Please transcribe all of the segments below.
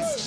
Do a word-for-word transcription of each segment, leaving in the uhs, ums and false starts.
Thank you.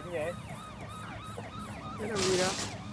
đánh vậy? Cái gì đó.